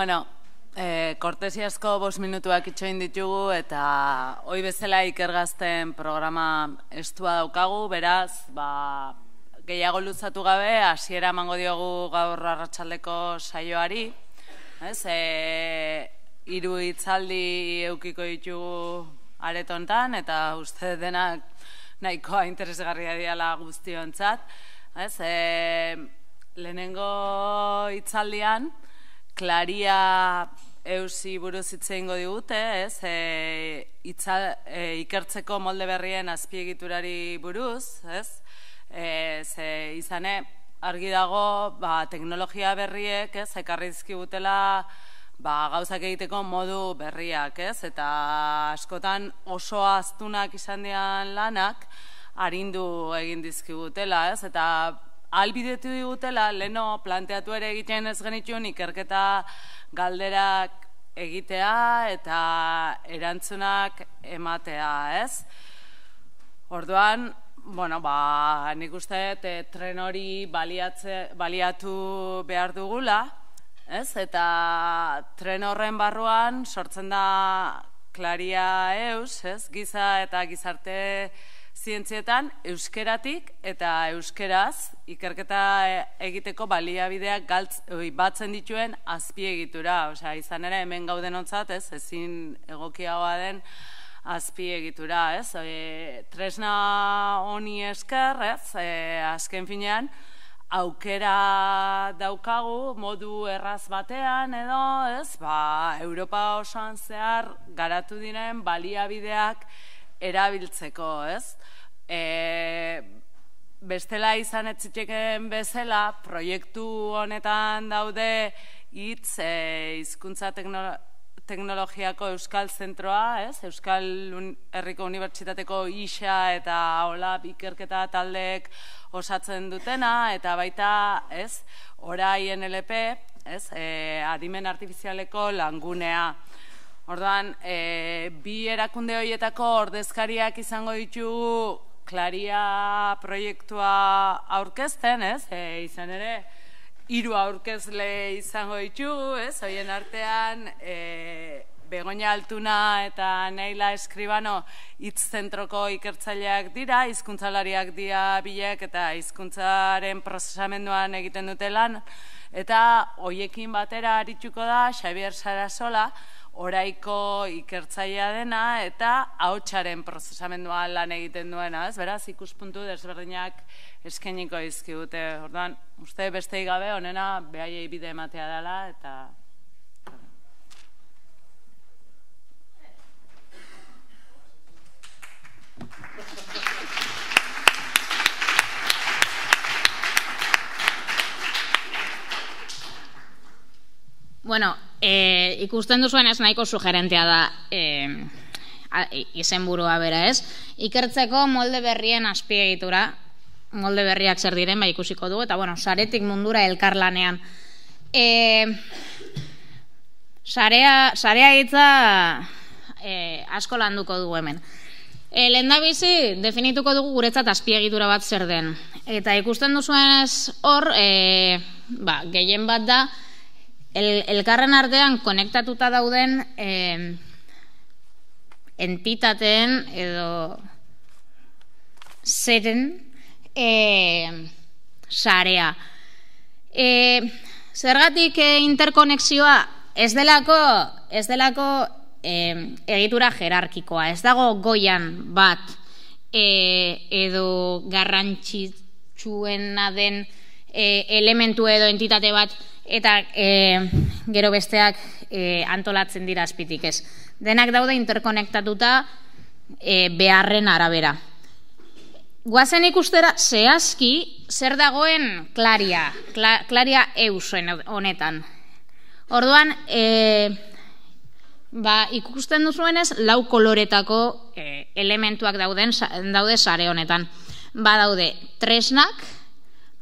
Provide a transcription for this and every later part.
Bueno, kortesiazko 5 minutuak itxoin ditugu eta hoi bezala ikergazten programa estua daukagu, beraz, gehiago luzatu gabe, hasiera emango diogu gaur arratsaldeko saioari. Hiru hitzaldi edukiko ditugu areto honetan eta uste denak nahikoa interesgarria dela guztiontzat. Lehenengo hitzaldian Clariah-eusi buruz hitz egingo digute, ikertzeko molde berrien azpiegiturari buruz, izane argi dago teknologia berriek ekarri dizkigutela gauzak egiteko modu berriak, eta askotan oso astunak izan dian lanak arindu egin dizkigutela, eta albidetu digutela, leheno planteatu ere egiten ez genituen ikerketa galderak egitea eta erantzunak ematea, ez? Orduan, bueno, nik uste tren hori baliatu behar dugula, ez? Eta tren horren barruan sortzen da Clariah-eus, ez? Giza eta gizarte zientzietan euskeratik eta euskeraz ikerketa egiteko baliabideak batzen dituen azpiegitura. Izan ere hemen gaudenontzat ezin egokiagoa den azpiegitura. Tresna honi esker, azken finean, aukera daukagu modu erraz batean edo, Europa osoan zehar garatu diren baliabideak erabiltzeko, ez? Bestela izan etziteken bezala, proiektu honetan daude HiTZ hizkuntza teknologiako Euskal Zentroa, ez? Euskal Herriko Unibertsitateko Ixa eta Olab ikerketa taldeek osatzen dutena, eta baita, ez? Orain LP, ez? Adimen artifizialeko langunea. Orduan, bi erakunde horietako ordezkariak izango ditugu Clariah proiektua aurkezten, ez? Izan ere, 3 aurkezle izango ditugu, ez? Horien artean, Begoña Altuna eta Nayla Escribano HiTZ zentroko ikertzaileak dira, hizkuntzalariak dira bilek eta hizkuntzaren prozesamenduan egiten dute lan, eta hoiekin batera arituko da Xabier Sarasola, oraiko ikertzailea dena eta ahotsaren prozesamenduan lan egiten duena, ez? Beraz, ikuspuntu desberdinak eskainiko dizkigute. Orduan, uste beste gabe honena behaiei bide ematea dela eta bueno, ikusten duzuen ez nahiko sugerentea da izenburua bera, ez? Ikertzeko molde berrien azpiegitura, molde berriak zer diren ikusiko du, eta bueno, saretik mundura elkarlanean. Sarea hitza asko landuko dugu hemen. Lehendabizi definituko dugu guretzat azpiegitura bat zer den. Eta ikusten duzuen ez hor, gehien bat da, elkarren artean konektatuta dauden entitateen edo zeren sarea. Zergatik interkonexioa ez delako egitura jerarkikoa, ez dago goian bat edo garrantzitsuena den elementu edo entitate bat eta gero besteak antolatzen dira azpitik, ez. Denak daude interkonektatuta beharren arabera. Goazen ikustera zehazki zer dagoen Clariah-eus honetan. Orduan, ikusten duzuenez 4 koloretako elementuak daude sare honetan. Badaude tresnak,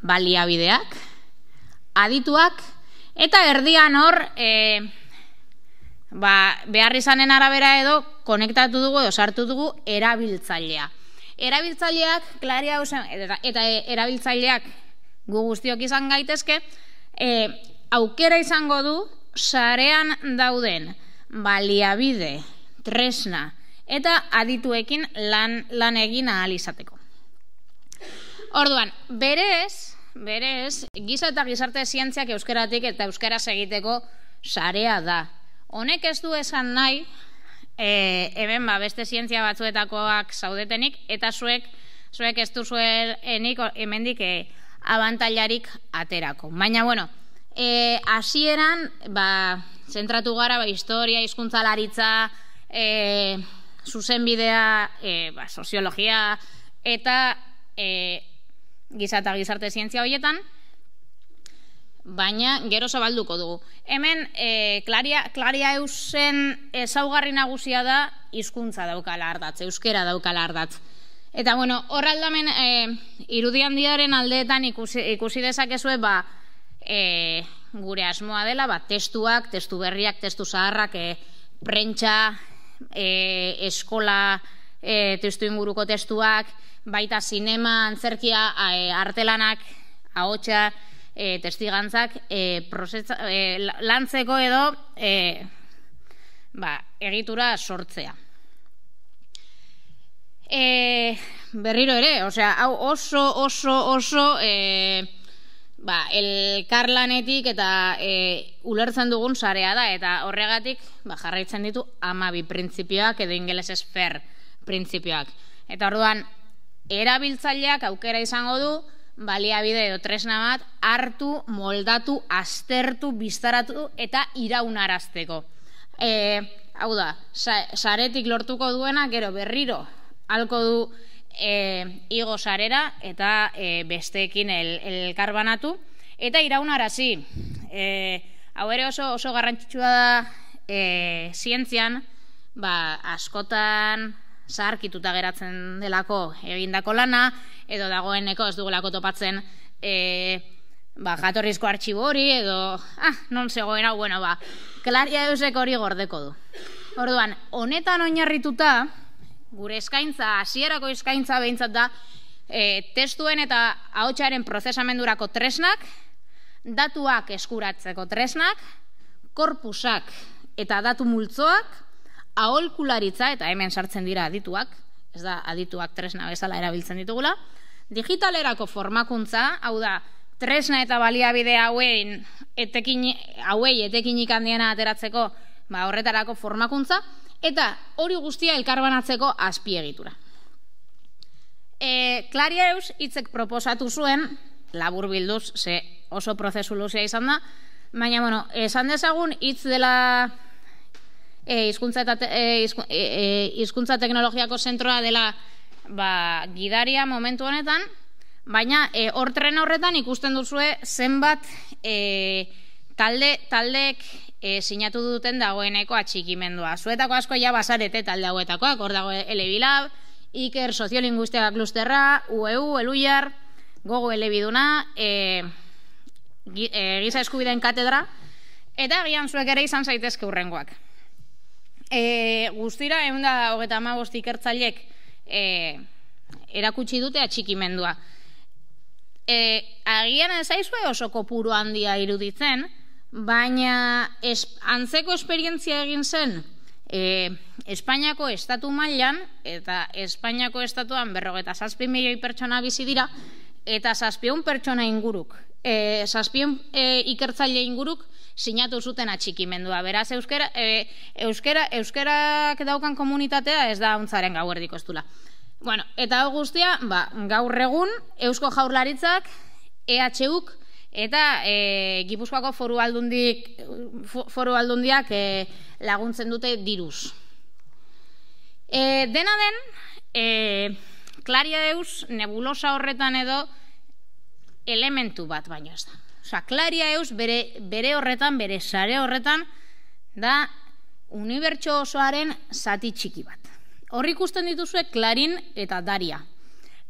baliabideak, adituak, eta erdian hor, behar izanen arabera edo, konektatu dugu edo sartu dugu erabiltzailea. Erabiltzaileak, eta erabiltzaileak gu guztiok izan gaitezke, aukera izango du sarean dauden baliabide, tresna eta adituekin lan egin ahal izateko. Orduan, berez, giza eta gizarte zientziak euskaratik eta euskaraz egiteko sarea da. Honek ez du esan nahi, hemen beste zientzia batzuetakoak zaudetenik, eta zuek ez duzuenik hemendik abantailarik aterako. Baina, bueno, hasieran, zentratu gara, historia, hizkuntzalaritza, zuzenbidea, soziologia, eta giza eta gizarte zientzia horietan, baina gero zabalduko dugu. Hemen, Clariah-eusen ezaugarri nagusia da, hizkuntza daukala ardatz, euskera daukala ardatz. Eta, bueno, hor aldamen, irudian diaren aldeetan ikusi dezakezue, gure asmoa dela, testuak, testu berriak, testu zaharrak, prentsa, eskola, testu inguruko testuak, baita sinema, antzerkia, artelanak, ahotsa, testigantzak lantzeko edo egitura sortzea. Berriro ere, hau oso elkarlanetik eta ulertzen dugun sarea da, eta horregatik jarraitzen ditu 12 printzipioak edo ingelesez FAIR printzipioak. Eta orduan, erabiltzaileak aukera izango du baliabide edo tresna bat hartu, moldatu, aztertu, biztaratu eta iraunarazteko. Hau da, saretik lortuko duena, gero berriro halko du igo sarera eta besteekin elkarbanatu eta iraunarazi. Hau ere oso garrantzitsua da zientzian, askotan zaharkituta geratzen delako egindako lana, edo dagoeneko ez dugulako topatzen jatorrizko artxibo hori, edo non zegoen hau, bueno, Clariah-eusek hori gordeko du. Orduan, honetan oinarrituta, gure eskaintza, hasierako eskaintza behintzat da, testuen eta ahotsaren prozesamendurako tresnak, datuak eskuratzeko tresnak, korpusak eta datu multzoak, aholkularitza, eta hemen sartzen dira adituak, ez da, adituak tresna bezala erabiltzen ditugula, digitalerako formakuntza, hau da, tresna eta baliabide hauei etekinik handiena ateratzeko horretarako formakuntza, eta hori guztia elkarbanatzeko azpiegitura. Clariah-eus hitzek proposatu zuen, laburbilduz, ze oso prozesu luzea izan da, baina, bueno, esan dezagun hitz dela hizkuntza teknologiako zentroa dela gidaria momentu honetan, baina hortren horretan ikusten duzue zenbat taldeek sinatu duten dagoeneko atxikimendua. Zuetako asko ja bazarete talde hauetakoak, hor dago elebilab, Iker soziolinguistika klusterra, UEU, Elhuyar, gogo elebiduna, giza eskubideen katedra, eta agian zuek ere izan zaitezke hurrengoak. Guztira, 125 ikertzailek erakutsi dute atxikimendua. Agian ez zaizue oso kopuru handia iruditzen, baina antzeko esperientzia egin zen Espainiako estatu mailan, eta Espainiako estatuan 7 milioi pertsona bizi dira, eta 700 pertsona inguruk, 700 ikertzaile inguruk sinatu zuten atxikimendua. Beraz, euskarak daukan komunitatea ez da ontzaren gauerdiko estula. Bueno, eta hau guztia, gaur egun, Eusko Jaurlaritzak, EHUk, eta Gipuzkoako Foru Aldundiak laguntzen dute diruz. Dena den, Clariah-eus nebulosa horretan edo elementu bat baino ez da. Osa, Clariah-eus bere horretan, bere sare horretan, da unibertso osoaren zati txiki bat. Horri ikusten dituzue CLARIN eta DARIAH.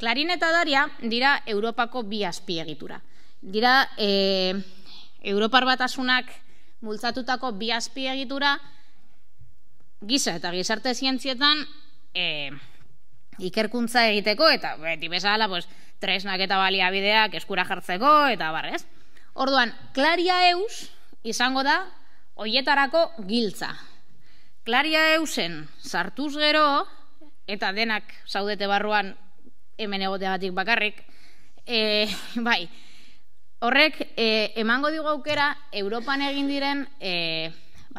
CLARIN eta DARIAH dira Europako bi azpiegitura. Dira Europar Batasunak multzatutako bi azpiegitura giza eta gizarte zientzietan ikerkuntza egiteko, eta beti bezala tresnak eta baliabideak eskura jartzeko, eta barrez. Orduan, Clariah-eus izango da hoietarako giltza. Clariah-eusen sartuz gero, eta denak zaudete barruan hemen egoteagatik bakarrik, bai, horrek emango digu aukera Europan egin diren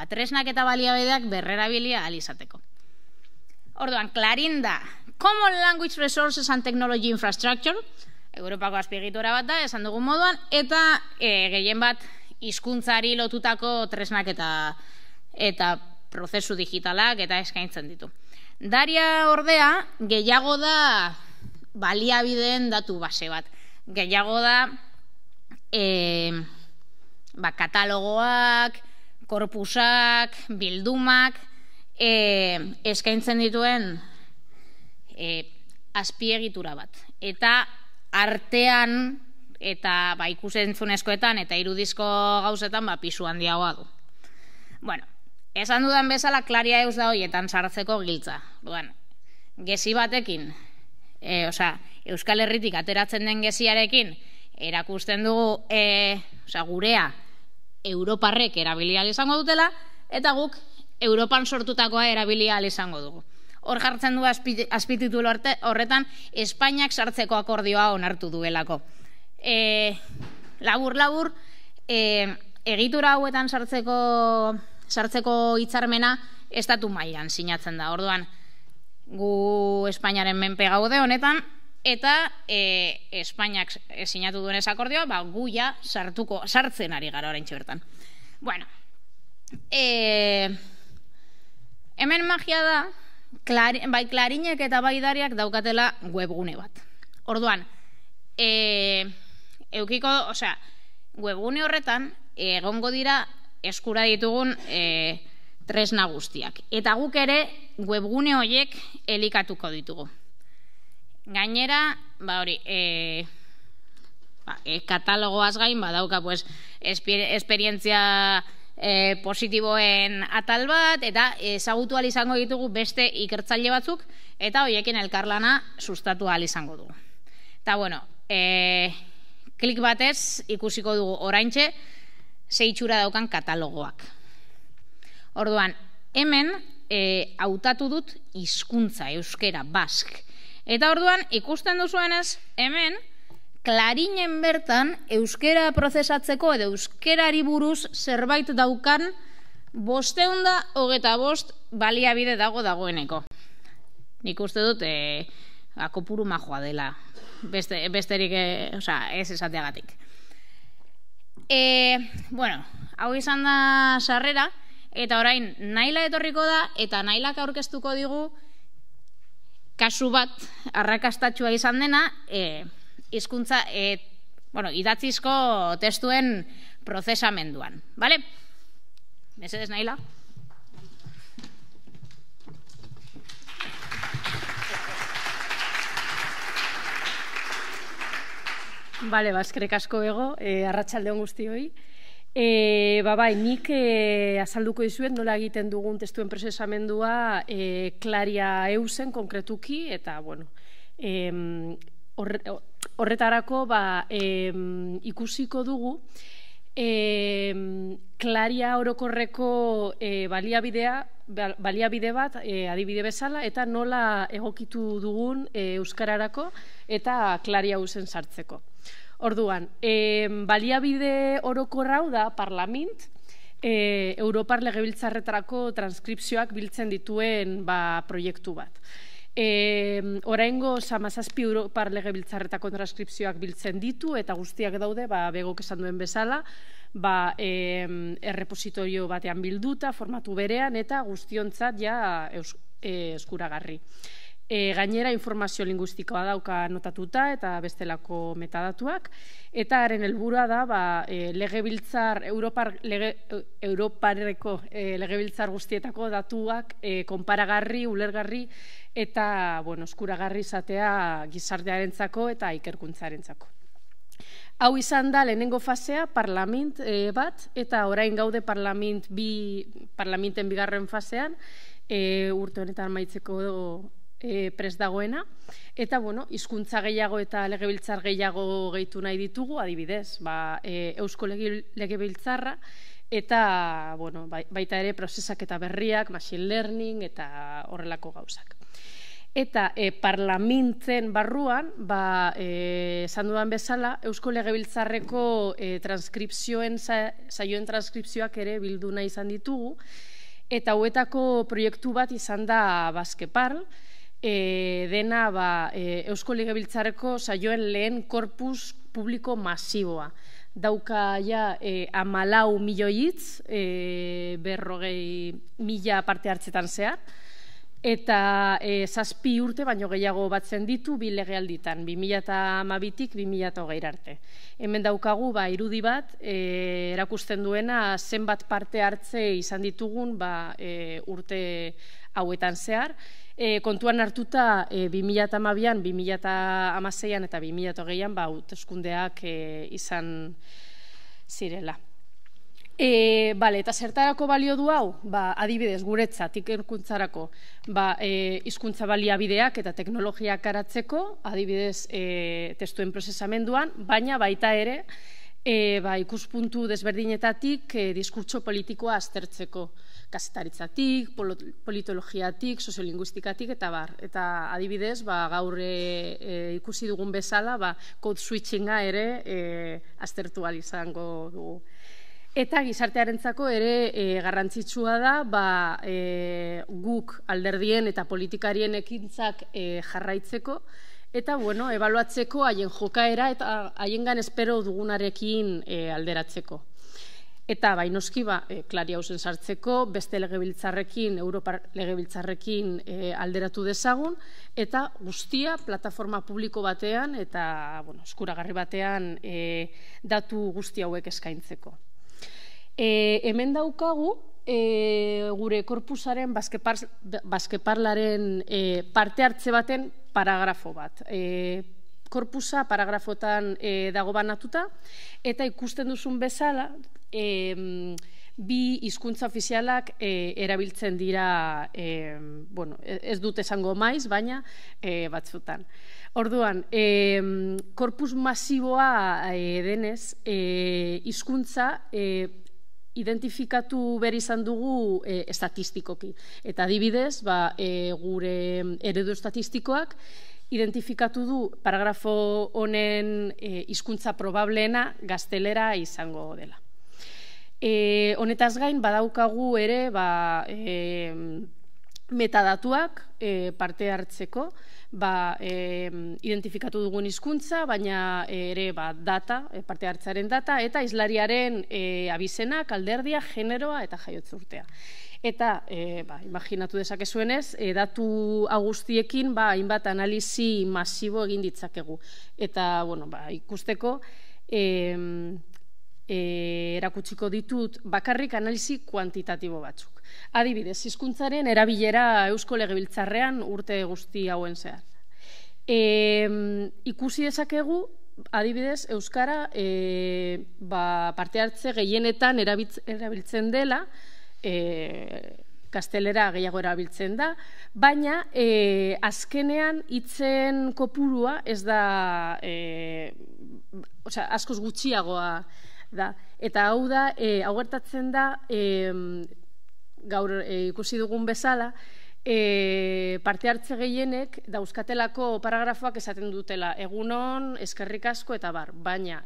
tresnak eta baliabideak berrerabilia ahal izateko. Orduan, CLARIN da Common Language Resources and Technology Infrastructure, Europako azpiegitura bat da, esan dugun moduan, eta gehien bat hizkuntzari lotutako tresnak eta prozesu digitalak eta eskaintzen ditu. DARIAH ordea gehiago da baliabideen datu base bat. Gehiago da katalogoak, korpusak, bildumak, eskaintzen dituen azpiegitura bat. Eta artean eta ikusentzunezkoetan eta irudizko gauzetan pisu handiagoa du. Bueno, esan dudan bezala Clariah-eus da hoietan sartzeko giltza. Gezi batekin, Euskal Herritik ateratzen den geziarekin erakusten dugu gurea Europarrek erabilia izango dutela eta guk Europan sortutakoa erabilia izango dugu. Hor jartzen du azpititulu horretan Espainiak sartzeko akordioa onartu duelako. Labur-labur, egitura hauetan sartzeko hitzarmena estatu mailan sinatzen da. Orduan, gu Espainiaren menpe gaude honetan, eta Espainiak sinatu duen akordioa, gu ja sartzen ari gara oraintxe bertan. Bueno, hemen magia da, bai CLARINek eta bai DARIAH daukatela webgune bat. Orduan, webgune horretan egongo dira eskura ditugun tresna guztiak. Eta guk ere webgune horiek elikatuko ditugu. Gainera, katalogoaz gain badauka esperientzia positiboen atal bat, eta ezagutu ahal izango ditugu beste ikertzaile batzuk, eta horiekin elkarlana sustatu ahal izango dugu. Eta bueno, klik batez ikusiko dugu oraintxe zeitxura daukan katalogoak. Orduan, hemen hautatu dut hizkuntza, euskera, bask. Eta orduan, ikusten duzuenez, hemen CLARINen bertan euskera prozesatzeko edo euskerari buruz zerbait daukan 525 baliabide dagoeneko. Nik uste dut kopuru majoa dela, besterik ez esateagatik. Bueno, hau izan da sarrera, eta orain Nayla etorriko da, eta Naylak aurkeztuko digu kasu bat arrakastatxua izan dena, hizkuntza, idatzizko testuen prozesamenduan, bale? Mesedez, Nayla. Bale, eskerrik asko bego, arratsaldeon guztioi. Bai, nik azalduko dizuet nola egiten dugun testuen prozesamendua CLARIAH-eusen konkretuki, eta, bueno, horretarako ikusiko dugu CLARIAH orokorreko baliabide bat adibide bezala, eta nola egokitu dugun euskararako eta CLARIAH-eusen sartzeko. Orduan, baliabide orokorra hau da Parlament Europar Legebiltzarretarako transkripzioak biltzen dituen proiektu bat. Oraingo 17 Europar Legebiltzarretako transkripzioak biltzen ditu, eta guztiak daude, begok esan duen bezala, errepositorio batean bilduta, formatu berean, eta guztiontzat eskuragarri. Gainera informazio linguistikoa dauka notatuta eta bestelako metadatuak, eta haren helburua da Europarreko legebiltzar guztietako datuak konparagarri, ulergarri eta eskuragarri izatea gizartearentzako eta ikerkuntzarentzako. Hau izan da lehenengo fasea parlament bat, eta orain gaude parlamenten bigarren fasean, urte honetan amaitzeko prest dagoena, eta hizkuntza gehiago eta legebiltzar gehiago gehitu nahi ditugu, adibidez, Eusko Legebiltzarra eta, bueno, baita ere prozesaketa eta berriak, machine learning eta horrelako gauzak. Eta parlamenten barruan, esan dudan bezala, Eusko Legebiltzarreko saioen transkripzioak ere bildu nahi izan ditugu, eta hauetako proiektu bat izan da BasqueParl, dena Eusko Legebiltzarreko saioen lehen korpus publiko masiboa. Dauka ja 14 milioi hitz, 40.000 parte hartzetan zehar, eta 7 urte baino gehiago batzen ditu bi legealditan, 2012tik 2020 arte. Hemen daukagu irudi bat erakusten duena zenbat parte hartze izan ditugun urte hauetan zehar, kontuan hartuta 2012an, 2016an eta 2020an hauteskundeak izan zirela. Eta zertarako balio du hau? Adibidez, guretzat, ikerkuntzarako, hizkuntza baliabideak eta teknologiak garatzeko, adibidez, testuen prozesamenduan, baina baita ere ikuspuntu desberdinetatik diskurtso politikoa aztertzeko, kazetaritzatik, politologiatik, soziolinguistikatik eta bar. Eta adibidez, gaur ikusi dugun bezala, code switchinga ere aztertu ahal izango dugu. Eta gizartearentzako ere garrantzitsua da guk alderdien eta politikarien ekintzak jarraitzeko, eta, bueno, ebaluatzeko haien jokaera eta haiengan espero dugunarekin alderatzeko. Eta noski, Clariah-eusen sartzeko, beste legebiltzarrekin, Europar legebiltzarrekin alderatu dezagun, eta guztia plataforma publiko batean eta, bueno, eskuragarri batean datu guzti hauek eskaintzeko. Hemen daukagu gure korpusaren BasqueParlaren parte hartze baten paragrafo bat. Korpusa paragrafotan dago banatuta, eta ikusten duzun bezala bi hizkuntza ofizialak erabiltzen dira, ez dut esango maiz, baina batzutan. Orduan, korpus masiboa denez hizkuntza identifikatu behar izan dugu estatistikoki. Eta adibidez, gure eredu estatistikoak identifikatu du paragrafo honen hizkuntza probableena gaztelera izango dela. Honetaz gain, badaukagu ere metadatuak parte hartzeko, identifikatu dugun hizkuntza, baina ere data, parte hartzaren data, eta hizlariaren abizenak, alderdia, generoa eta jaiotzurtea. Eta, imaginatu dezakezuenez, datu guztiekin hainbat analizi masibo egin ditzakegu. Eta, bueno, ikusteko, erakutsiko ditut bakarrik analizi kuantitatibo batzuk. Adibidez, hizkuntzaren erabilera Eusko Legebiltzarrean urte guzti hauen zehar. Ikusi dezakegu, adibidez, euskara parte hartze gehienetan erabiltzen dela, gaztelera gehiago erabiltzen da, baina azkenean hitzen kopurua ez da, askoz gutxiagoa da. Eta hau da, hau gertatzen da, gaur ikusi dugun bezala, parte hartze gehienek dauzkatelako paragrafoak esaten dutela egunon, eskerrik asko eta bar, baina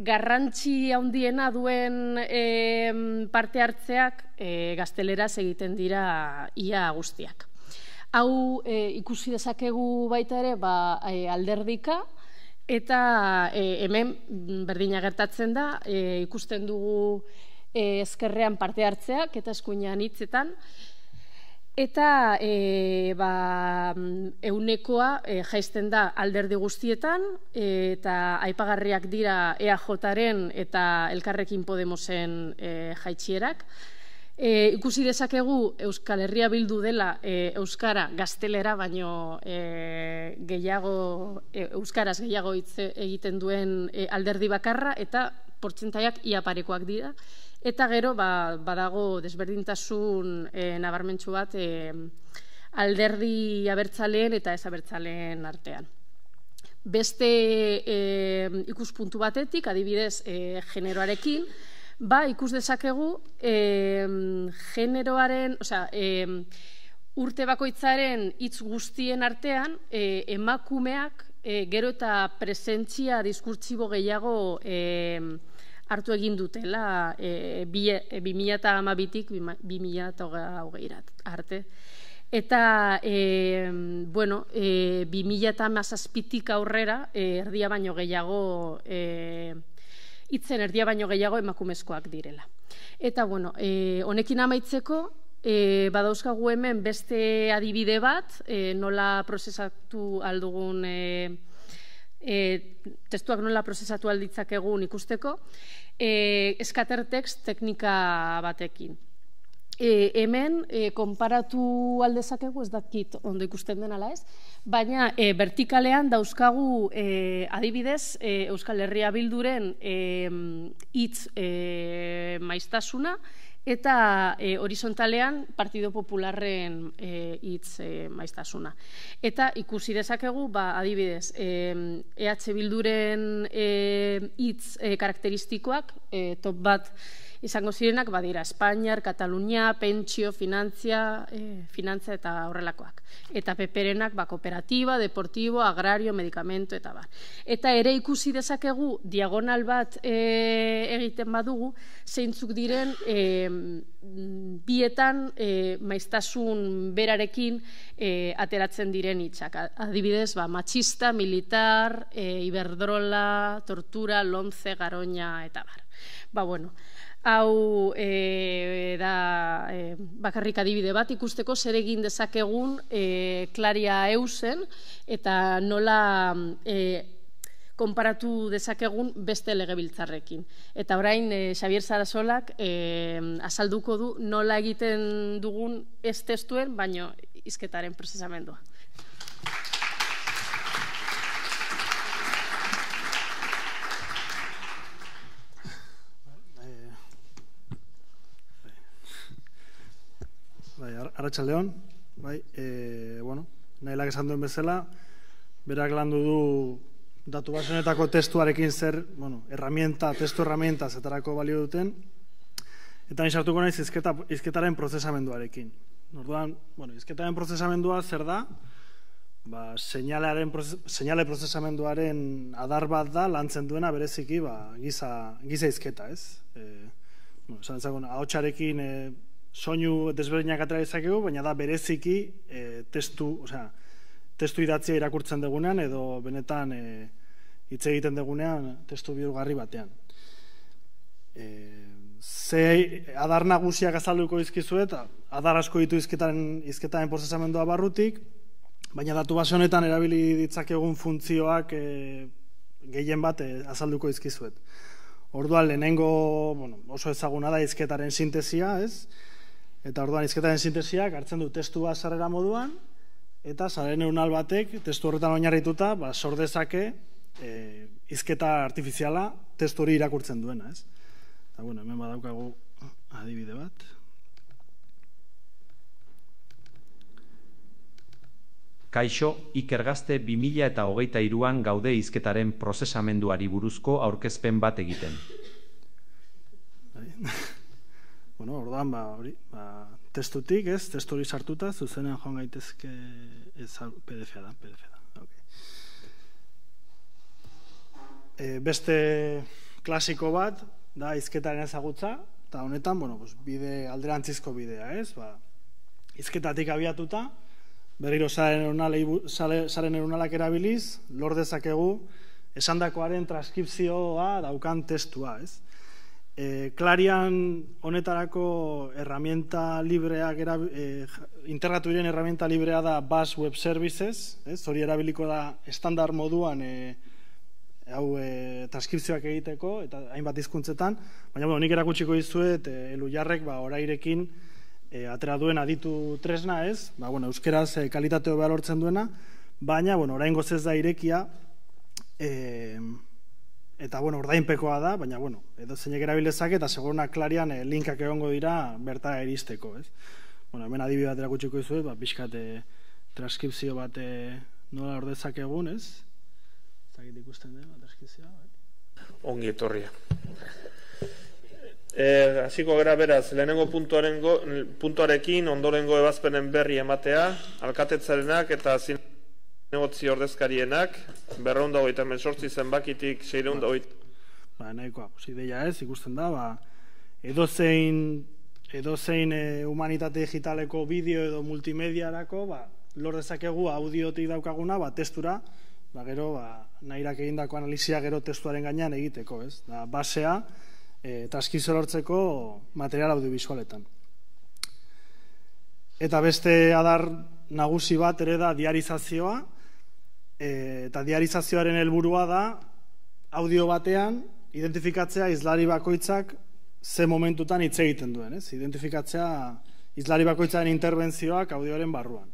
garrantzi handiena duen parte hartzeak gazteleraz egiten dira ia guztiak. Hau ikusi dezakegu baita ere alderdika, eta hemen berdina gertatzen da, ikusten dugu ezkerrean parte hartzeak eta eskuinean hitzetan, eta 100%koa jaisten da alderdi guztietan, eta aipagarriak dira EAJaren eta Elkarrekin Podemosen jaitsierak. Ikusi dezakegu Euskal Herria Bildu dela euskara gaztelera baino euskaraz gehiago egiten duen alderdi bakarra, eta portzentaiak ia parekoak dira. Eta gero, badago desberdintasun nabarmentsu bat alderdi abertzaleen eta ez abertzaleen artean. Beste ikuspuntu batetik, adibidez, generoarekin, ba, ikus dezakegu generoaren, osea, urte bakoitzaren hitz guztien artean emakumeak gero eta presentzia diskurtsibo gehiago hartu egin dutela 2012-tik 2020 arte. Eta, bueno, 2017-tik aurrera hitzen erdia baino gehiago emakumezkoak direla. Eta, bueno, honekin amaitzeko, badauzkagu hemen beste adibide bat, testuak nola prozesatu alditzakegun ikusteko, eskater text teknika batekin. Hemen, konparatu aldezakegu, ez dakit ondo ikusten den ala ez, baina vertikalean dauzkagu adibidez Euskal Herria Bilduren hitz maiztasuna eta horizontalean Partido Popularren hitz maiztasuna. Eta ikusi dezakegu, adibidez, EH Bilduren hitz karakteristikoak, top bat izango zirenak badira Espainiar, Katalunia, pentsio, finantza eta horrelakoak. Eta peperenak kooperatiba, deportibo, agrario, medikamento eta bar. Eta ere ikusi dezakegu diagonal bat egiten badugu zeintzuk diren bietan maiztasun berarekin ateratzen diren hitzak. Adibidez, matxista, militar, Iberdrola, tortura, Lomce, Garoña eta bar. Ba, bueno, hau da bakarrik adibide bat ikusteko zer egin dezakegun Clariah-eusen eta nola konparatu dezakegun beste legebiltzarrekin. Eta orain Xabier Sarasolak azalduko du nola egiten dugun ez testuen, baino hizketaren prozesamentua. Arratxaldeon, Nailak esan duen bezala, berak landu du datu base honetako testuarekin zer testu herramienta zetarako balio duten, eta ni sartuko naiz hizketaren prozesamenduarekin. Orduan, hizketaren prozesamenduak zer da? Seinale prozesamenduaren adar bat da lantzen duena bereziki giza hizketa, ez? Ahotsarekin soinu desberdinak atera dezakegu, baina da bereziki testu idatzia irakurtzen dugunean edo benetan hitz egiten dugunean testu bihurgarri batean. Ze adar nagusiak azalduko dizkizue eta adar asko ditu hizketaren prozesamendoa barrutik, baina datu base honetan erabili ditzakegun funtzioak gehien bat azalduko dizkizuet. Orduan lehenengo oso ezaguna da hizketaren sintesia, ez? Eta orduan hizketaren sintesiak hartzen du testu bat sarera moduan eta sare neuronal batek testu horretan oinarrituta sor dezake hizketa artifiziala testu hori irakurtzen duena, ez? Eta bueno, hemen badaukagu adibide bat. Kaixo, Iker Gazte 2023an gaude hizketaren prozesamenduari buruzko aurkezpen bat egiten. Bueno, orduan, testutik, ez, testu hori sartuta, zuzenean joan gaitezke PDF-a da. Beste klasiko bat, da hizketaren ezagutza, eta honetan, bueno, bide alderantzizko bidea, ez, hizketatik abiatuta, berriro sare neuronalak erabiliz, lor dezakegu esandakoaren transkripzioa daukan testua, ez? Clarian honetarako herramienta librea, integratu diren herramienta librea da BAS Web Services, hori erabiliko da estandar moduan transkripzioak egiteko eta hainbat hizkuntzetan, baina nik erakutsiko dizuet Elhuyarrek orairekin atera duen aditu tresna, ez? Euskeraz kalitateo behar hortzen duena, baina orain gozez da irekia eta ordainpekoa da, baina edo zeinek erabilezak eta seguruna Clarian linkak egongo dira bertara iristeko, ez? Hemen adibi bat erakutsiko dizuet, pixkat transkripzio bat nola ordezak egun, ez? Zagit ikusten den, transkripzioa? Ongi etorria. Hasiko gara beraz, lehenengo puntuarekin ondorengo ebazpenen berri ematea, alkatetzarenak eta zinegotzi ordezkarienak, 228 zenbakitik 628. Nahikoa, posideia ez, ikusten da, edozein humanitate digitaleko bideo edo multimediarako, lor dezakegu audiotik daukaguna, testura, gero Nairak egindako analizia gero testuaren gainean egiteko, ez, da basea, transkizio lortzeko material audiovisualetan. Eta beste adar nagusi bat ere da diarizazioa, eta diarizazioaren helburua da audio batean identifikatzea hizlari bakoitzak ze momentutan hitz egiten duen, identifikatzea hizlari bakoitzaren interbentzioak audioaren barruan.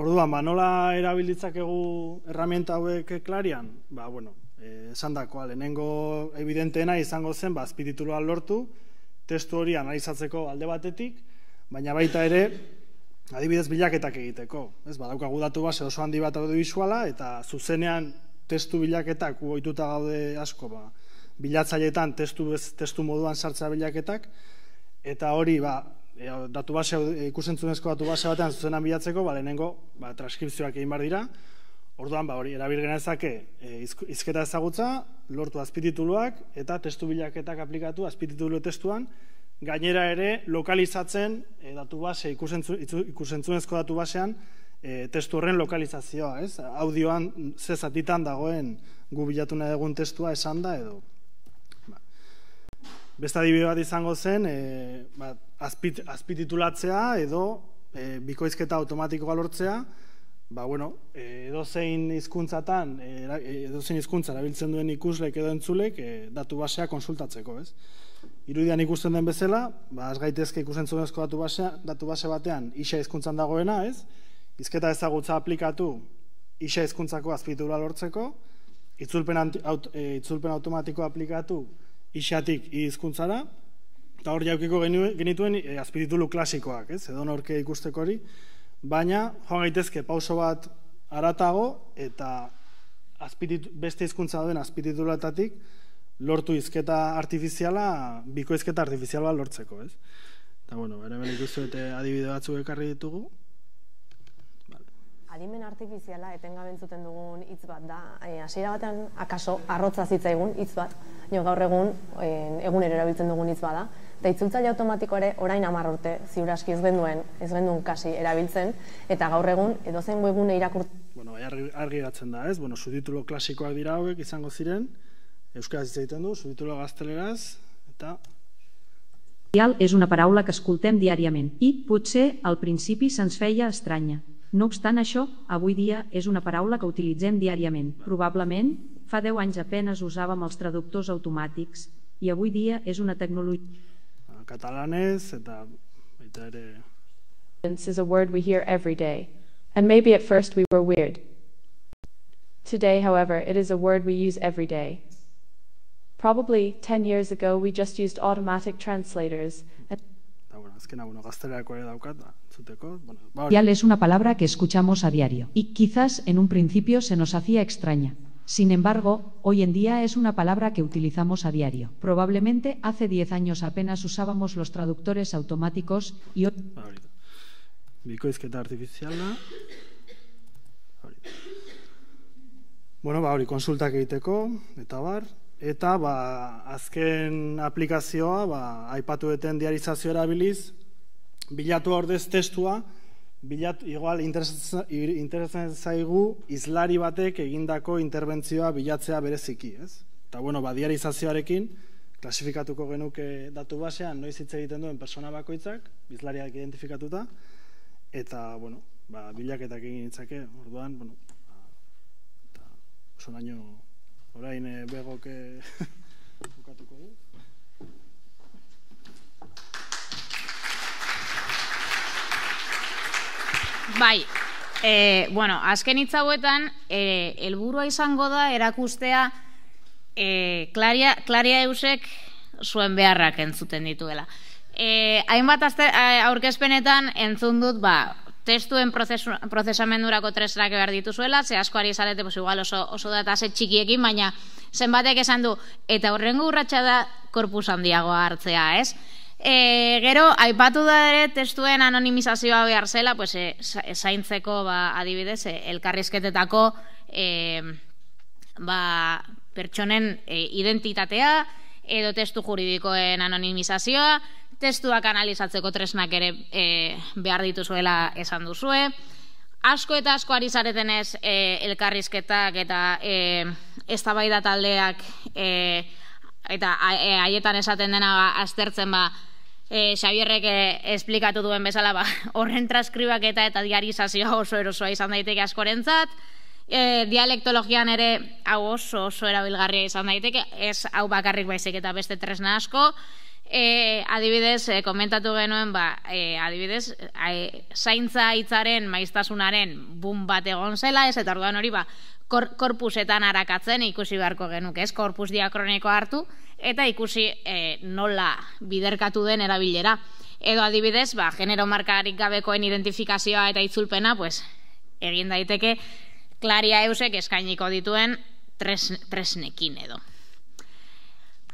Orduan, nola erabiltzakegu erramienta hauek Clarian? Bueno, esan dakoa, lehenengo evidenteena izango zen azpitituluan lortu, testu hori analizatzeko alde batetik, baina baita ere adibidez bilaketak egiteko. Badaukagu datu base oso handi bat audiovisuala eta zuzenean testu bilaketak ohituta gaude asko, bilatzailetan testu moduan sartzea bilaketak, eta hori ikusentzunezko datu base batean zuzenan bilatzeko, lehenengo transkripzioak egin behar dira. Orduan, erabilgena ezake hizketa ezagutza, lortu azpitituluak eta testu bilaketak aplikatu azpititulu testuan, gainera ere lokalizatzen datu base, ikusentzunezko datu basean testu horren lokalizazioa, audioan ze zatitan dagoen gu bilatu nahi dugun testua esan da edo. Beste adibide bat izango zen azpititulatzea edo bikoizketa automatikoa lortzea, edozein hizkuntzatan, edozein hizkuntza erabiltzen duen ikuslek edo entzulek datu basea konsultatzeko. Irudian ikusten den bezala, ez gaitezke ikusentzunezko datu base batean Ixa hizkuntzan dagoena, hizketa ezagutza aplikatu Ixa hizkuntzako azpititulua lortzeko, itzulpen automatikoa aplikatu Ixatik hizkuntzara, eta hor jaukiko genituen azpititulu klasikoak, edonork ikusteko hori, baina joan gaitezke pauso bat haratago eta beste hizkuntza duen azpititulatatik lortu hizketa artifiziala, bikoizketa artifiziala lortzeko. Eta bueno, ere ben ikustuete adibide batzuk ekarri ditugu. Adimen artifiziala etengabe entzuten dugun hitz bat da, hasiera batean akaso arrotza zitzaigun hitz bat, nio gaur egun egunero erabiltzen dugun hitz bat da. Eta itzultzaile automatiko ere orain 10 urte ziur aski ez genduen kasi erabiltzen, eta gaur egun edozein webgune irakurtzen. Bueno, argi geratzen da, ez? Bueno, subtitulo klasikoak dira hauek izango ziren, euskaraz hitz egiten du, subtitulo gazteleraz, eta... Dial és una paraula que escoltem diàriament, i potser al principi se'ns feia estranya. No obstant això, avui dia és una paraula que utilitzem diàriament. Probablement, fa 10 anys apenas usàvem els traductors automàtics, i avui dia és una tecnologia... Catalanez eta baita ere. Is a word we hear every day, and maybe at first we were weird. Today, however, it is a word we use every day. Probably 10 years ago we just used automatic translators. Dial es una palabra que escuchamos a diario, y quizás en un principio se nos hacía extraña. Sin embargo, hoy en día es una palabra que utilizamos a diario. Probablemente hace 10 años apenas usábamos los traductores automáticos y hoy... Bikoizketa artifiziala... Bueno, hori konsultak egiteko, eta bar. Eta, azken aplikazioa, aipatu eten diarizazio erabiliz, bilatu ordez testua, igual interesatzen zaigu hizlari batek egindako interbentzioa bilatzea bereziki, ez? Eta bueno, diarizazioarekin klasifikatuko genuke datu basean noiz hitz egiten duen pertsona bakoitzak, hizlariak identifikatuta, eta bueno, bilaketak egin ditzake, orduan, bueno, eta osoraino orain Begoke bukatuko du. Bai, bueno, azken hitz hauetan helburua izango da erakustea Clariah-eusek zuen beharrak entzuten dituela. Hainbat aurkezpenetan entzun dut testuen prozesamendurako tresnak behar dituzuela, ze askoari zarete, pues igual oso dataset txikiekin, baina zenbatek esan du, eta horrengo urratxa da korpus handiagoa hartzea, ez? Gero, aipatu da ere testuen anonimizazioa behar zela, pues zaintzeko, adibidez, elkarrizketetako pertsonen identitatea, edo testu juridikoen anonimizazioa, testuak analizatzeko tresnak ere behar dituzuela esan duzue. Asko eta asko ari zaretenez elkarrizketak eta eztabaida taldeak eta haietan esaten dena aztertzen Xabierrek esplikatu duen bezala horren transkribak eta diarizazioa oso erosoa izan daiteke askorentzat. Dialektologian ere hau oso erabilgarria izan daiteke, ez hau bakarrik baizik eta beste tresna asko. Adibidez, komentatu genuen, adibidez, zaintza hitzaren maiztasunaren bum bat egon zela, ez, eta orduan hori, korpusetan arakatzen ikusi beharko genuke, ez, korpus diakronikoa hartu, eta ikusi nola biderkatu den erabilera. Edo adibidez, genero markarik gabekoen identifikazioa eta itzulpena, pues, egin daiteke, Clariah-eusek eskainiko dituen tresnekin edo.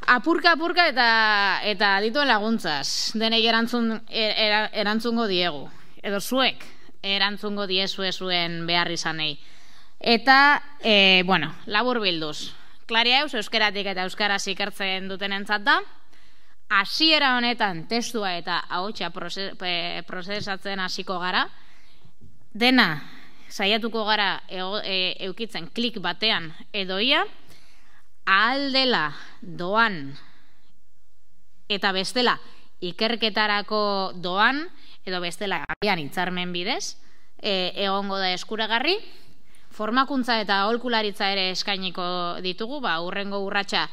Apurka eta dituen laguntzaz, denei erantzungo diegu, edo zuek erantzungo diezue zuen behar izanei. Eta, bueno, labur bilduz, Clariah-eus euskeratik eta euskaraz ikertzen duten entzat da, hasiera honetan testua eta ahotsa prozesatzen hasiko gara, dena saiatuko gara eukitzen klik batean edoia, ahal dela doan eta bestela ikerketarako doan edo bestela agian hitzarmen bidez egongo da eskuragarri. Formakuntza eta aholkularitza ere eskainiko ditugu, hurrengo urratsa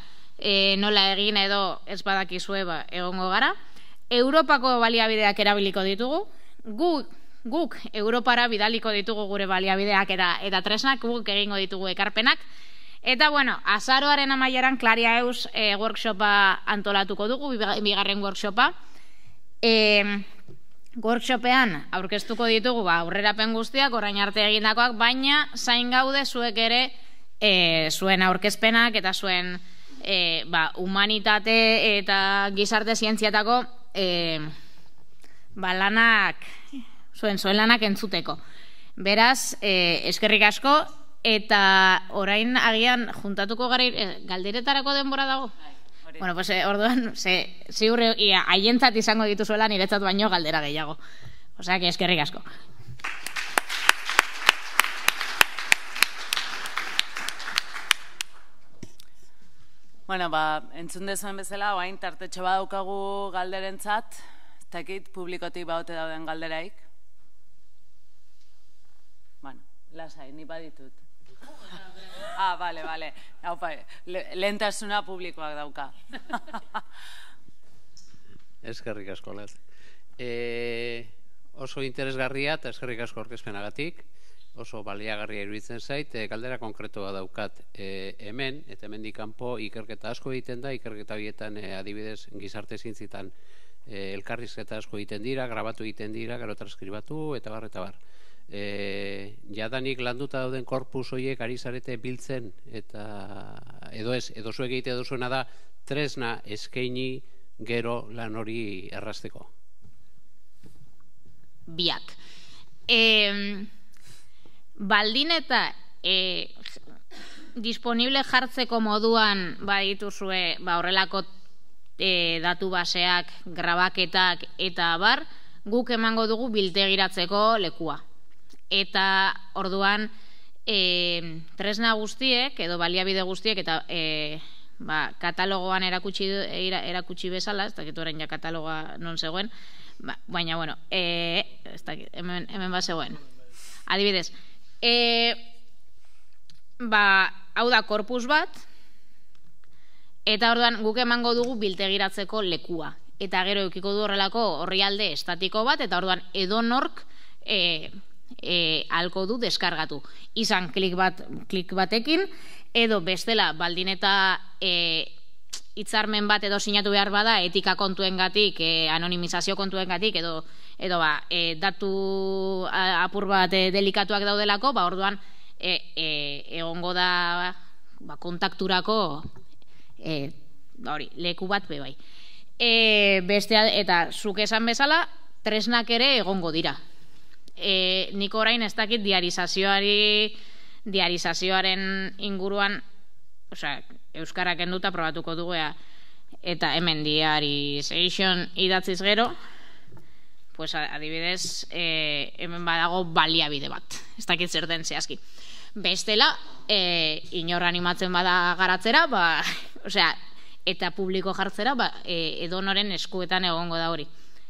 nola egin edo ez badakizue egongo gara. Europako baliabideak erabiliko ditugu, guk Europara bidaliko ditugu gure baliabideak eta tresnak, guk egingo ditugu ekarpenak. Eta, bueno, azaroaren amaieran Clariah-eus workshopa antolatuko dugu, bigarren workshopa. Workshopean aurkeztuko ditugu aurrerapen guztiak, orain arte egindakoak, baina zain gaude zuek ere zuen aurkezpenak eta zuen humanitate eta gizarte zientziatako lanak, zuen lanak entzuteko. Beraz, eskerrik asko. Eta orain agian juntatuko gara galderetarako denbora dago. Bueno, pues orduan, ziurre haientzat izango dituzuela niretzat baino galdera gehiago. Osea, eskerrik asko. Bueno, entzun dezuen bezala, oain tartetxe badaukagu galderentzat, ez dakit publikotik baute dauden galderaik. Bueno, lasai, ni baditut. Ah, bale, bale, lehentasuna publikoak dauka. Eskerrik asko, lez. Oso interesgarria eta eskerrik asko aurkezpenagatik, oso baliagarria iruditzen zait, galdera konkretua daukat hemen, eta hemendik kanpo ikerketa asko egiten da, ikerketa bietan adibidez gizarte zientzitan elkarrizketa asko egiten dira, grabatu egiten dira, gero transkribatu, eta bar, eta bar. Jadanik landuta dauden korpus horiek ari zarete biltzen eta edo zuek egitea duzuena da tresna eskaini gero lan hori errazteko. Biak. Baldin eta disponible jartzeko moduan badituzue horrelako datu baseak, grabaketak eta abar, guk emango dugu biltegiratzeko lekua. Eta orduan tresna guztiek edo baliabide guztiek eta katalogoan erakutsi bezala, ez dakit orain ja kataloga non zegoen, baina bueno, ez dakit, hemen bat zegoen. Adibidez, hau da korpus bat, eta orduan guk emango dugu biltegiratzeko lekua. Eta gero eukiko du horrelako orrialde estatiko bat, eta orduan edonork alko du deskargatu. Izan klik batekin, edo bestela baldin eta hitzarmen bat edo sinatu behar bada etika kontuengatik, anonimizazio kontuengatik, edo edo ba, datu apur bat delikatuak daudelako, ba, orduan egongo da ba, kontakturako hori, leku bat be bai. Bestea, eta zuk esan bezala, tresnak ere egongo dira. Nik orain ez dakit diarizazioaren inguruan, osea, euskarak enduta probatuko duguea, eta hemen diarization idatziz gero, pues adibidez, hemen badago baliabide bat, ez dakit zer den zehazki. Bestela, inor animatzen bada garatzera, ba, osea, eta publiko jartzera, ba, edonoren eskuetan egongo da hori.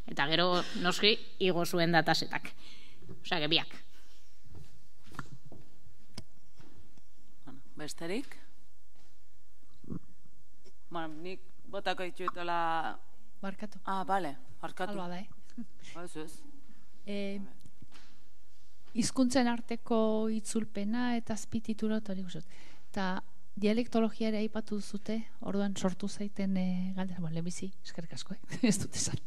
Eta gero, noski, igo zuen datasetak. Osea, gebiak. Besterik? Nik botako itxuetola... Barkatu. Ah, bale, barkatu. Alba da, Hizkuntzen arteko itzulpena eta azpititura eta hori guztiak. Eta dialektologia ere aipatu zute, orduan sortu zaiten galdera, bueno, lehenbizi, eskerrik asko, ez dut esan.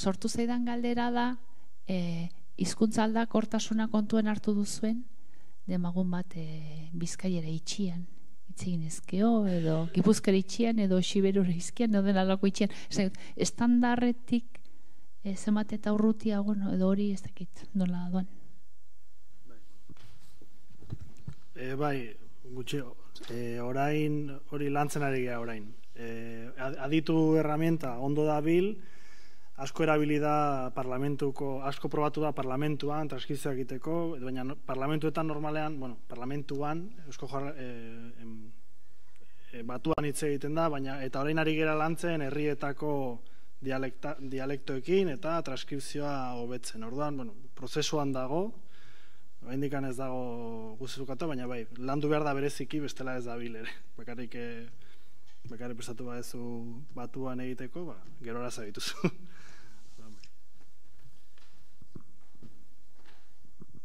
Sortu zaidan galdera da, hizkuntzalda kortasuna kontuen hartu duzuen, demagun bat bizkaiera itxian, itzegin ezkeo, edo gipuzkera itxian, edo xiberura izkian, edo den alako itxian. Estandarretik, zenbat eta urrutiago edo hori ez dakit nola doan. Bai, gutxi, orain hori lantzen ari gara orain. Aditu herramienta ondo da bil, asko erabili da parlamentuko, asko probatu da parlamentuan, transkripzioa egiteko, baina parlamentuetan normalean, bueno, parlamentuan, eusko batuan hitz egiten da, baina eta orain ari gara lantzen herrietako dialektoekin eta transkripzioa hobetzen. Orduan, bueno, prozesuan dago, behindikan ez dago guztiukatu, baina bai, landu behar da bereziki, bestela ez da bilere. Bakarrik prestatu badezu batuan egiteko, ba, gero horaz abituzu.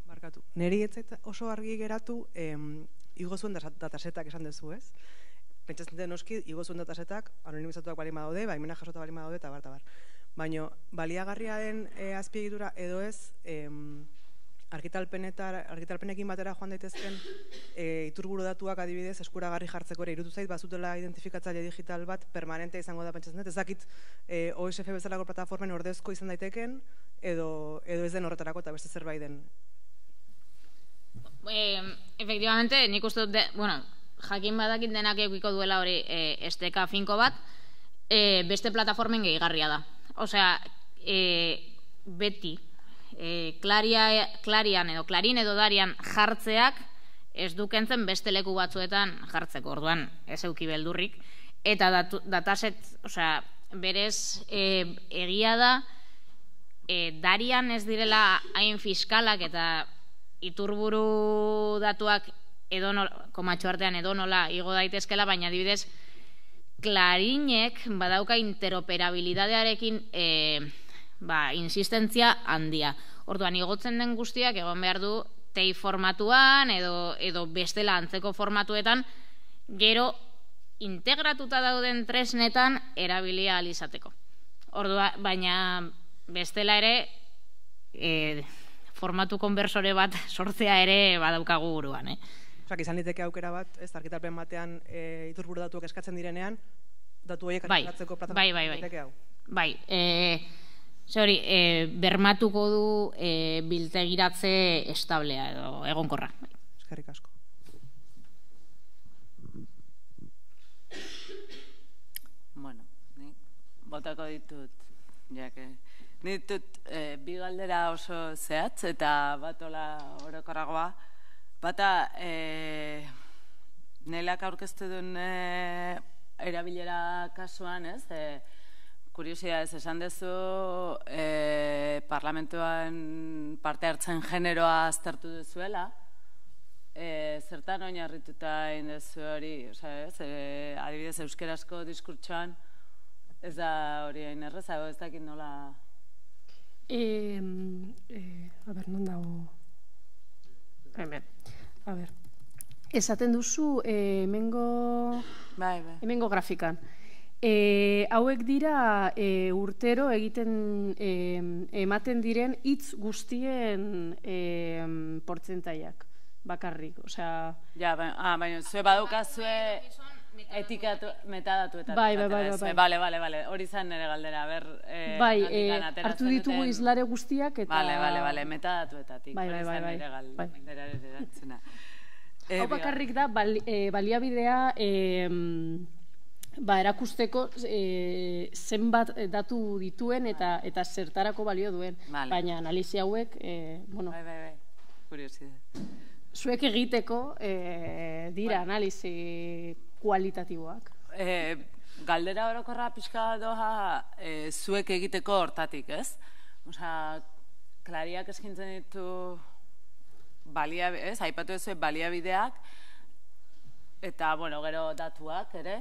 Barkatu, niri oso argi geratu, igozuen datasetak esan dezu ez? Pentsatzen den oski, igozuen datasetak, anonimizatuak balima daude, baimena jasota balima daude, eta bar. Baina, baliagarria den azpiegitura edo ez, argitalpenekin batera joan daitezken, iturburu datuak adibidez, eskuragarri jartzeko ere, irutu zait, bazutela identifikatzaile digital bat, permanente izango da pentsatzen dut, ez dakit OSF bezalako plataformen ordezko izan daiteken, edo ez den horretarako eta beste zerbait den. Efectivamente, nik uste dut, bueno, jakin badakit denak eukiko duela hori esteka finko bat, beste plataformen gehigarria da. Osea, beti, Clarian edo CLARIN edo DARIAH jartzeak ez dukentzen beste leku batzuetan jartzeko, orduan ez euki beldurrik. Eta dataset, osea, berez egia da, DARIAH ez direla hain fiskalak eta iturburu datuak komatxo artean edonola igo daitezkela, baina adibidez CLARINek badauka interoperabilidadearekin insistentzia handia. Orduan, igotzen den guztiak egon behar du TEI formatuan edo bestela antzeko formatuetan gero integratuta dauden tresnetan erabilia alizateko. Orduan, baina bestela ere formatu konbersore bat sortzea ere badaukagu buruan, Osak, izan diteke aukera bat, ez argitalpen batean iturburu datuak eskatzen direnean, datu horiek argitaratzeko plataforma diteke hau. Bai, hori, bermatuko du biltegiratze establea edo egonkorra. Eskerrik asko. Bueno, botako ditut, jake. Nitut bi galdera oso zehatz eta batola orokoragoa. Bata, Naylak aurkeztu duen erabilera kasuan, ez? Kuriosidadez, esan duzu parlamentuan parte hartzen generoa aztertu duzuela. Zertan oinarrituta indezu hori, adibidez, euskerazko diskurtsoan, ez da hori hain erreza, ez dakit nola... A ber, non dago... Hemen, a ber, esaten duzu hemengo grafikan. Hauek dira urtero egiten ematen diren hitz guztien portzentaiak bakarrik, osea... Ja, baina, zue badaukazue etikatu metadatuetan. Bai. Bale, hori zan nire galdera, ber... Bai, hartu ditugu izlare guztiak eta... Bale, metadatuetatik. Bai. Hau bakarrik da, baliabidea... erakusteko zenbat datu dituen eta zertarako balio duen, baina analizi hauek zuek egiteko dira analizi kualitatiboak. Galdera orokorra pixka doa zuek egiteko hortatik, ez? Osea, Clariah eskintzen ditu aipatu ez zuen baliabideak eta, bueno, gero datuak ere.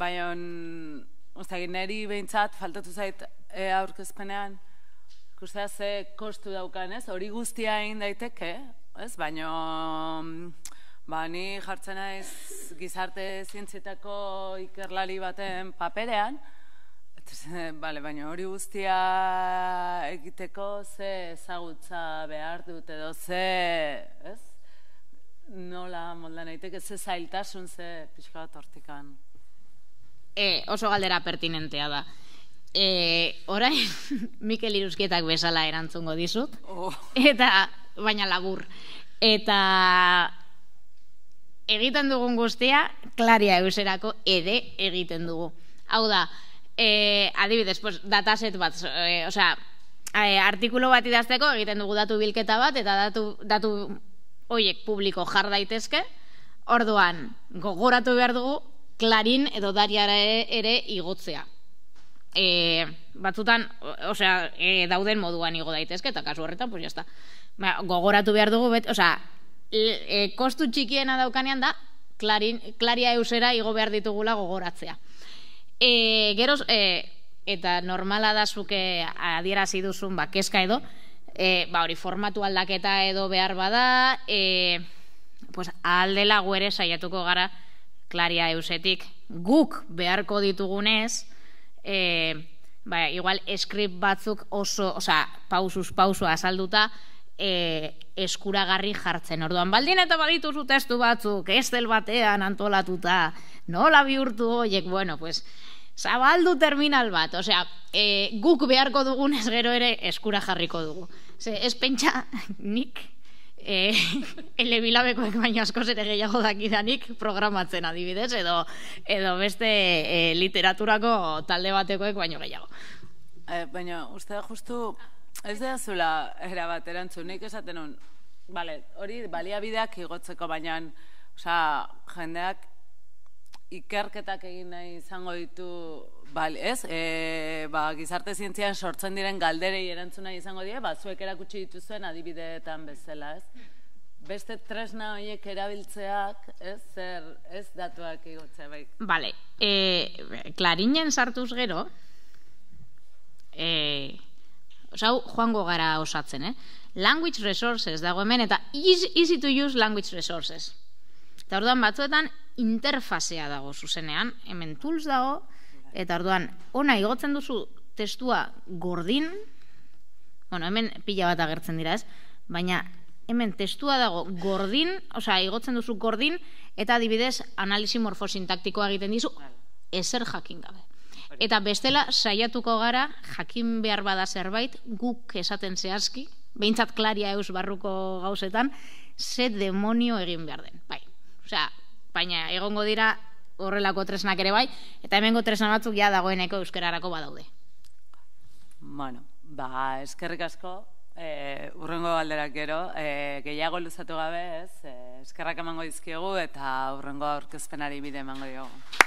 Baina, niri behintzat, faltatu zait aurkezpenean, ikustea ze kostu daukan, ez? Hori guztia egin daiteke, ez? Baina, ni jartzen naiz gizarte zientzietako ikerlari baten paperean, baina hori guztia egiteko ze ezagutza behar dut edo ze, ez? Nola moldan egiteke, ze zailtasun, ze pixka bat hortikan. Oso galdera pertinentea da. Orain, Mikel Iruzkietak bezala erantzungo dizut, eta baina labur. Eta egiten dugun guztia, Clariah-euserako ere egiten dugu. Hau da, adibidez, dataset bat, osea, artikulo bat idazteko egiten dugu datu bilketa bat, eta datu... oiek publiko jar daitezke, orduan gogoratu behar dugu CLARIN edo DARIAH ere igotzea. Batzutan, osea, dauden moduan igo daitezke, eta kasu horretan, pues jazta. Gogoratu behar dugu, osea, kostu txikiena daukanean da, Clariah-eusera igo behar ditugula gogoratzea. Geroz, eta normala da zuke adierazi duzun, kezka edo, hori formatu aldaketa edo behar bada, aldela guere saiatuko gara Clariah-eusetik guk beharko ditugunez, igual script batzuk oso, osea, pausuz pausua azalduta, eskuragarri jartzen. Orduan, baldin eta badituzu testu batzuk, Excel batean antolatuta, nola bihurtu horiek, bueno, pues, zabaldu terminal bat, osea, guk beharko dugunez gero ere eskura jarriko dugu. Ez pentsa, nik, elebilabekoek baino askoz ere gehiago dakidanik programatzen adibidez, edo beste literaturako talde batekoek baino gehiago. Baina, uste, justu, ez da zula erabat erantzunik esaten hon, hori baliabideak igotzeko, baina, osea, jendeak ikerketak egin nahi izango ditu, ez? Gizarte zientzian sortzen diren galderei erantzuna izango dira, zuek erakutsi dituzuen adibideetan bezala, ez? Beste tresna horiek erabiltzeak, ez? Zer, ez datuak igotzea bai. Bale, CLARINen sartuz gero, osea, joango gara osatzen, language resources dago hemen, eta easy to use language resources. Eta orduan batzuetan, interfazea dago zuzenean, hemen tools dago, eta orduan, ona igotzen duzu testua gordin, bueno, hemen pila bat agertzen dira ez, baina hemen testua dago gordin, osea, igotzen duzu gordin, eta adibidez, analizi morfosintaktikoa egiten dizu, ezer jakin gabe. Eta bestela, saiatuko gara, jakin behar bada zerbait, guk esaten zehazki, behintzat Clariah-eus barruko gauzetan, ze demonio egin behar den, bai. Osea, baina egongo dira horrelako tresnak ere bai, eta hemengo tresna batzuk ja dagoeneko euskerarako badaude. Bueno, eskerrik asko, urrengo galderak gero, gehiago luzatu gabe, eskerrak emango dizkigu eta urrengo aurkezpenari bide emango diogu.